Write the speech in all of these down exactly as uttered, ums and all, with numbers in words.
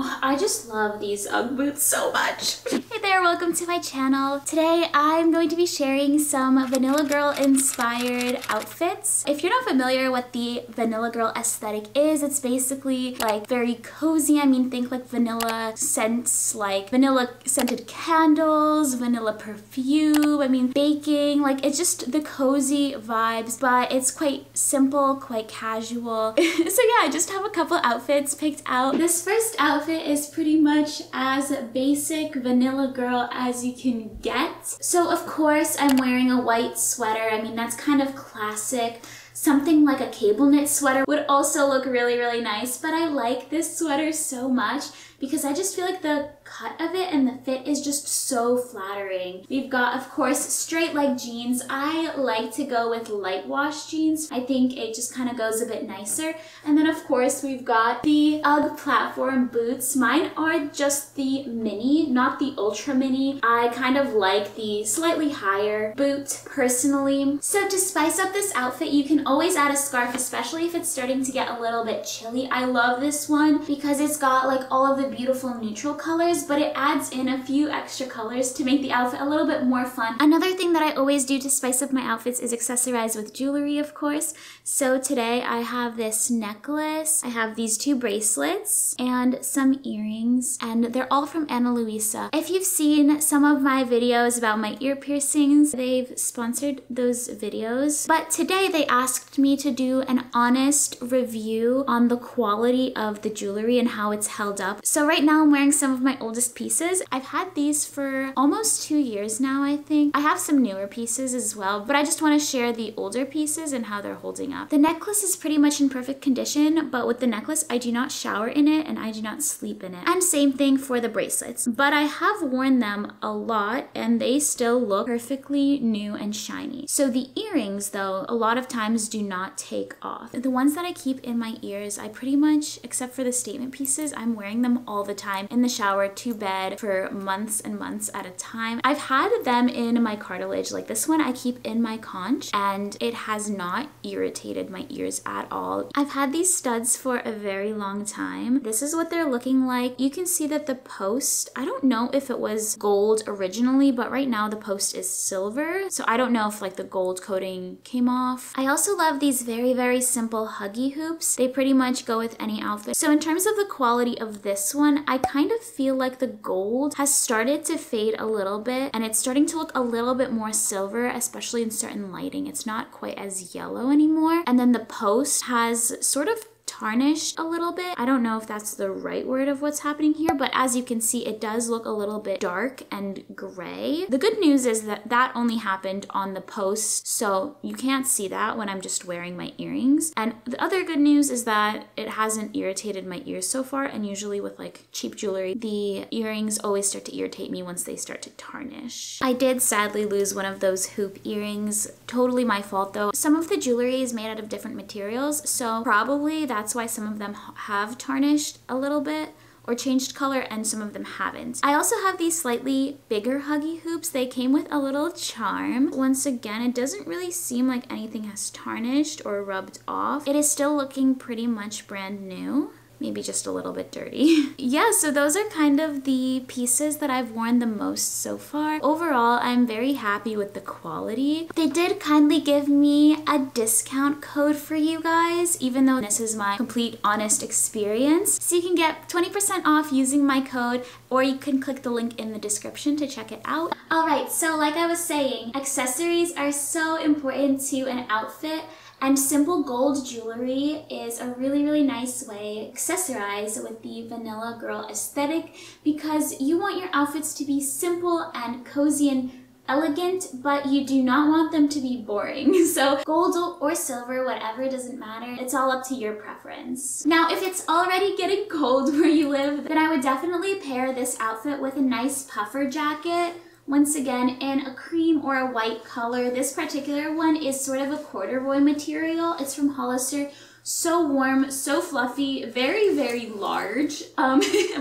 Oh, I just love these Ugg boots so much. Hey there, welcome to my channel. Today I'm going to be sharing some Vanilla Girl inspired outfits. If you're not familiar with the Vanilla Girl aesthetic is, it's basically like very cozy. I mean, think like vanilla scents, like vanilla scented candles, vanilla perfume, I mean baking, like it's just the cozy vibes, but it's quite simple, quite casual. So yeah, I just have a couple outfits picked out. This first outfit is pretty much as basic Vanilla Girl as you can get. So of course I'm wearing a white sweater. I mean, that's kind of classic. Something like a cable knit sweater would also look really, really nice, but I like this sweater so much because I just feel like the cut of it and the fit is just so flattering. We've got, of course, straight leg jeans. I like to go with light wash jeans. I think it just kind of goes a bit nicer. And then, of course, we've got the Ugg platform boots. Mine are just the mini, not the ultra mini. I kind of like the slightly higher boot, personally. So to spice up this outfit, you can always add a scarf, especially if it's starting to get a little bit chilly. I love this one because it's got like all of the beautiful neutral colors, but it adds in a few extra colors to make the outfit a little bit more fun. Another thing that I always do to spice up my outfits is accessorize with jewelry, of course. So today I have this necklace, I have these two bracelets, and some earrings, and they're all from Ana Luisa. If you've seen some of my videos about my ear piercings, they've sponsored those videos, but today they asked me to do an honest review on the quality of the jewelry and how it's held up. So right now I'm wearing some of my oldest pieces. I've had these for almost two years now, I think. I have some newer pieces as well, but I just want to share the older pieces and how they're holding up. The necklace is pretty much in perfect condition, but with the necklace, I do not shower in it and I do not sleep in it. And same thing for the bracelets, but I have worn them a lot and they still look perfectly new and shiny. So the earrings, though, a lot of times do not take off. The ones that I keep in my ears, I pretty much, except for the statement pieces, I'm wearing them all the time, in the shower, to bed, for months and months at a time. I've had them in my cartilage, like this one I keep in my conch, and it has not irritated my ears at all. I've had these studs for a very long time. This is what they're looking like. You can see that the post, I don't know if it was gold originally, but right now the post is silver, so I don't know if like the gold coating came off. I also love these very, very simple huggy hoops. They pretty much go with any outfit. So in terms of the quality of this one, I kind of feel like the gold has started to fade a little bit and it's starting to look a little bit more silver, especially in certain lighting. It's not quite as yellow anymore. And then the post has sort of tarnished a little bit. I don't know if that's the right word of what's happening here, but as you can see, it does look a little bit dark and gray. The good news is that that only happened on the post, so you can't see that when I'm just wearing my earrings. And the other good news is that it hasn't irritated my ears so far, and usually with like cheap jewelry, the earrings always start to irritate me once they start to tarnish. I did sadly lose one of those hoop earrings. Totally my fault though. Some of the jewelry is made out of different materials, so probably that That's why some of them have tarnished a little bit or changed color and some of them haven't. I also have these slightly bigger huggy hoops. They came with a little charm. Once again, it doesn't really seem like anything has tarnished or rubbed off. It is still looking pretty much brand new. Maybe just a little bit dirty. Yeah, so those are kind of the pieces that I've worn the most so far. Overall, I'm very happy with the quality. They did kindly give me a discount code for you guys, even though this is my complete honest experience. So you can get twenty percent off using my code, or you can click the link in the description to check it out. All right, so like I was saying, accessories are so important to an outfit. And simple gold jewelry is a really, really nice way to accessorize with the Vanilla Girl aesthetic because you want your outfits to be simple and cozy and elegant, but you do not want them to be boring. So gold or silver, whatever, doesn't matter. It's all up to your preference. Now, if it's already getting cold where you live, then I would definitely pair this outfit with a nice puffer jacket. Once again, in a cream or a white color. This particular one is sort of a corduroy material. It's from Hollister. So warm, so fluffy, very, very large, um,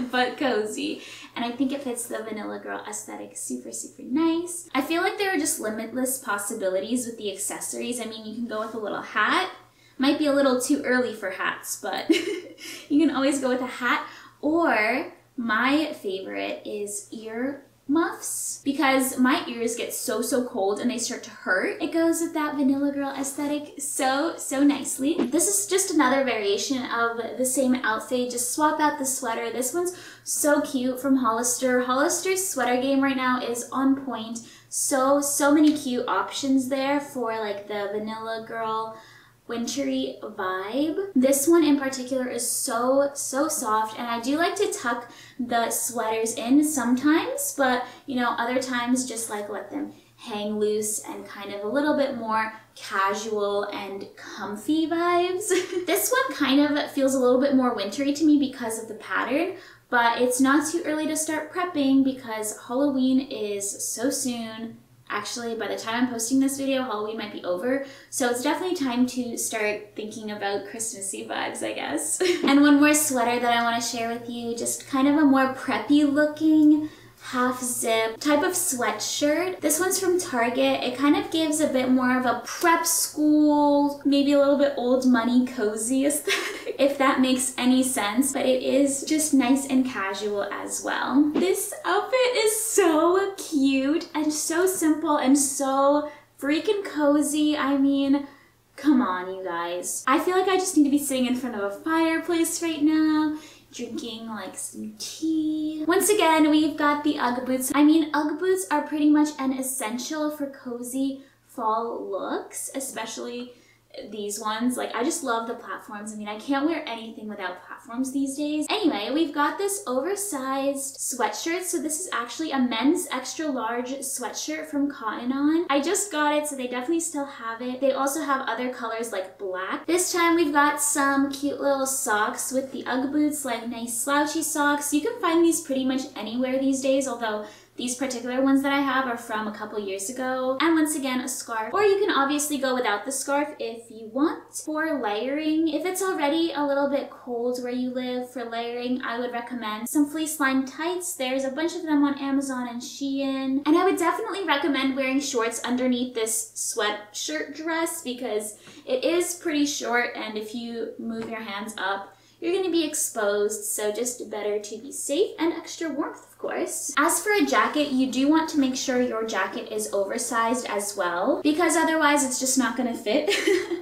but cozy. And I think it fits the Vanilla Girl aesthetic super, super nice. I feel like there are just limitless possibilities with the accessories. I mean, you can go with a little hat. Might be a little too early for hats, but you can always go with a hat. Or my favorite is ear muffs, because my ears get so, so cold and they start to hurt. It goes with that Vanilla Girl aesthetic so, so nicely. This is just another variation of the same outfit. Just swap out the sweater. This one's so cute from Hollister. Hollister's sweater game right now is on point. So, so many cute options there for like the Vanilla Girl wintry vibe. This one in particular is so, so soft, and I do like to tuck the sweaters in sometimes, but you know, other times just like let them hang loose and kind of a little bit more casual and comfy vibes. This one kind of feels a little bit more wintry to me because of the pattern, but it's not too early to start prepping because Halloween is so soon. Actually, by the time I'm posting this video, Halloween might be over, so it's definitely time to start thinking about Christmassy vibes, I guess. And one more sweater that I want to share with you, just kind of a more preppy looking half zip type of sweatshirt. This one's from Target. It kind of gives a bit more of a prep school, maybe a little bit old money cozy aesthetic, if that makes any sense, but it is just nice and casual as well. This outfit is so cute and so simple and so freaking cozy. I mean, come on, you guys. I feel like I just need to be sitting in front of a fireplace right now, drinking like some tea. Once again, we've got the Ugg boots. I mean, Ugg boots are pretty much an essential for cozy fall looks, especially these ones. Like, I just love the platforms. I mean, I can't wear anything without platforms these days. Anyway, we've got this oversized sweatshirt. So this is actually a men's extra large sweatshirt from Cotton On. I just got it, so they definitely still have it. They also have other colors like black. This time we've got some cute little socks with the Ugg boots, like nice slouchy socks. You can find these pretty much anywhere these days, although these particular ones that I have are from a couple years ago. And once again, a scarf. Or you can obviously go without the scarf if you want. For layering, if it's already a little bit cold where you live, for layering, I would recommend some fleece lined tights. There's a bunch of them on Amazon and Shein. And I would definitely recommend wearing shorts underneath this sweatshirt dress because it is pretty short, and if you move your hands up, you're gonna be exposed, so just better to be safe and extra warmth, of course. As for a jacket, you do want to make sure your jacket is oversized as well, because otherwise it's just not gonna fit.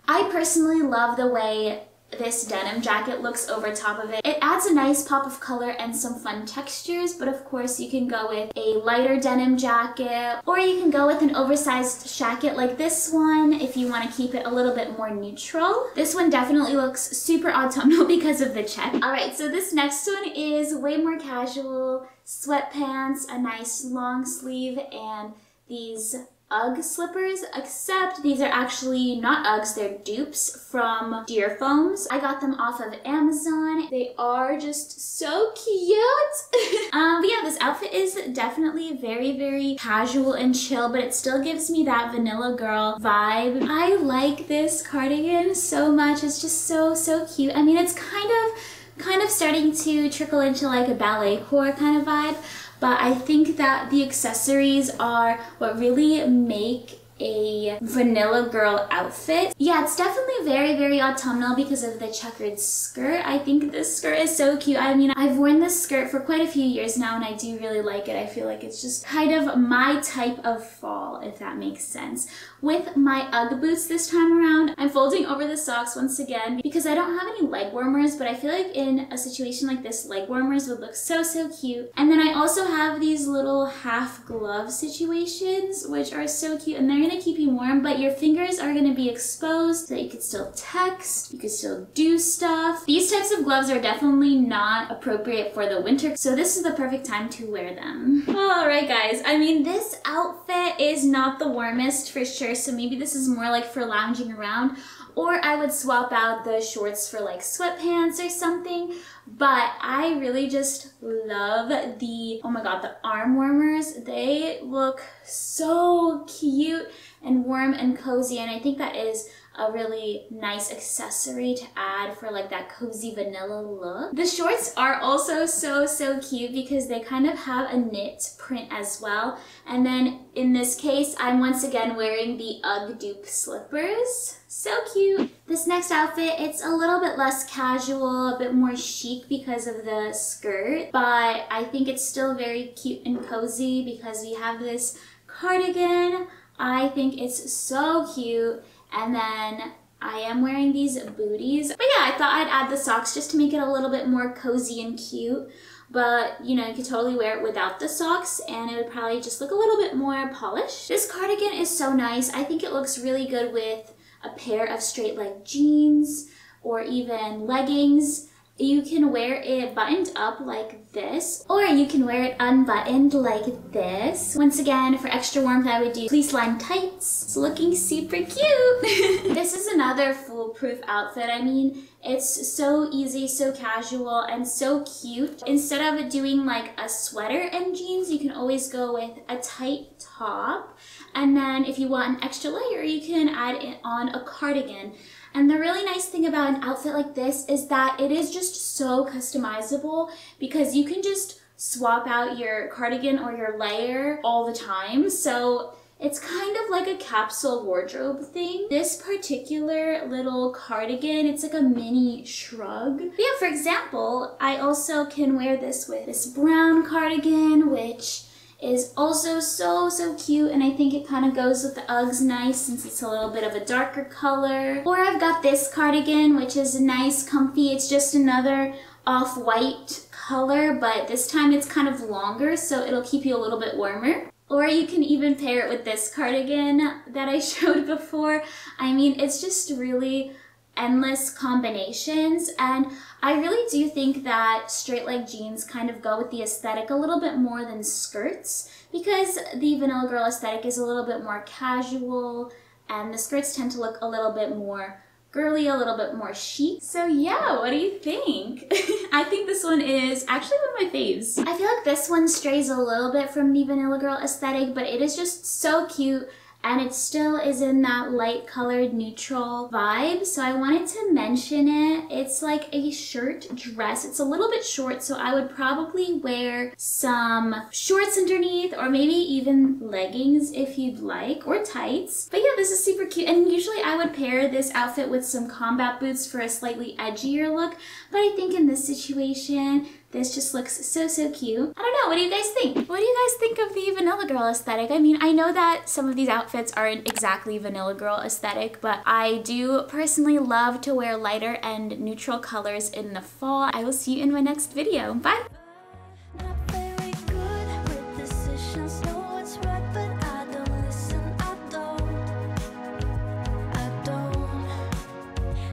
I personally love the way this denim jacket looks over top of it. It adds a nice pop of color and some fun textures, but of course you can go with a lighter denim jacket, or you can go with an oversized jacket like this one if you want to keep it a little bit more neutral. This one definitely looks super autumnal because of the check. Alright, so this next one is way more casual. Sweatpants, a nice long sleeve, and these Ugg slippers, except these are actually not Uggs, they're dupes from Deerfoams. I got them off of Amazon. They are just so cute! um, but yeah, this outfit is definitely very, very casual and chill, but it still gives me that Vanilla Girl vibe. I like this cardigan so much. It's just so, so cute. I mean, it's kind of kind of starting to trickle into like a ballet core kind of vibe, but I think that the accessories are what really make a Vanilla Girl outfit. Yeah, it's definitely very, very autumnal because of the checkered skirt. I think this skirt is so cute. I mean, I've worn this skirt for quite a few years now, and I do really like it. I feel like it's just kind of my type of fall, if that makes sense. With my Ugg boots this time around, I'm folding over the socks once again because I don't have any leg warmers, but I feel like in a situation like this, leg warmers would look so, so cute. And then I also have these little half glove situations, which are so cute, and they're going to keep you warm, but your fingers are going to be exposed so that you can still text, you can still do stuff. These types of gloves are definitely not appropriate for the winter, so this is the perfect time to wear them. Alright guys, I mean, this outfit is not the warmest for sure, so maybe this is more like for lounging around, or I would swap out the shorts for like sweatpants or something, but I really just love the, oh my god, the arm warmers. They look so cute and warm and cozy, and I think that is a really nice accessory to add for like that cozy vanilla look. The shorts are also so, so cute because they kind of have a knit print as well. And then in this case, I'm once again wearing the UGG dupe slippers. So cute. This next outfit, it's a little bit less casual, a bit more chic because of the skirt, but I think it's still very cute and cozy because we have this cardigan. I think it's so cute. And then I am wearing these booties. But yeah, I thought I'd add the socks just to make it a little bit more cozy and cute. But, you know, you could totally wear it without the socks and it would probably just look a little bit more polished. This cardigan is so nice. I think it looks really good with a pair of straight leg jeans or even leggings. You can wear it buttoned up like this, or you can wear it unbuttoned like this. Once again, for extra warmth, I would do fleece lined tights. It's looking super cute. This is another foolproof outfit. I mean, it's so easy, so casual, and so cute. Instead of doing like a sweater and jeans, you can always go with a tight top. And then if you want an extra layer, you can add it on a cardigan. And the really nice thing about an outfit like this is that it is just so customizable because you can just swap out your cardigan or your layer all the time. So it's kind of like a capsule wardrobe thing. This particular little cardigan, it's like a mini shrug. But yeah, for example, I also can wear this with this brown cardigan, which is also so, so cute, and I think it kind of goes with the Uggs nice since it's a little bit of a darker color. Or I've got this cardigan, which is nice, comfy. It's just another off-white color, but this time it's kind of longer, so it'll keep you a little bit warmer. Or you can even pair it with this cardigan that I showed before. I mean, it's just really endless combinations, and I really do think that straight leg jeans kind of go with the aesthetic a little bit more than skirts because the Vanilla Girl aesthetic is a little bit more casual and the skirts tend to look a little bit more girly, a little bit more chic. So yeah, what do you think? I think this one is actually one of my faves. I feel like this one strays a little bit from the Vanilla Girl aesthetic, but it is just so cute. And it still is in that light colored neutral vibe. So I wanted to mention it. It's like a shirt dress. It's a little bit short, so I would probably wear some shorts underneath or maybe even leggings if you'd like, or tights. But yeah, this is super cute. And usually I would pair this outfit with some combat boots for a slightly edgier look. But I think in this situation, this just looks so, so cute. I don't know, what do you guys think? What do you guys think of the Vanilla Girl aesthetic? I mean, I know that some of these outfits aren't exactly Vanilla Girl aesthetic, but I do personally love to wear lighter and neutral colors in the fall. I will see you in my next video. Bye!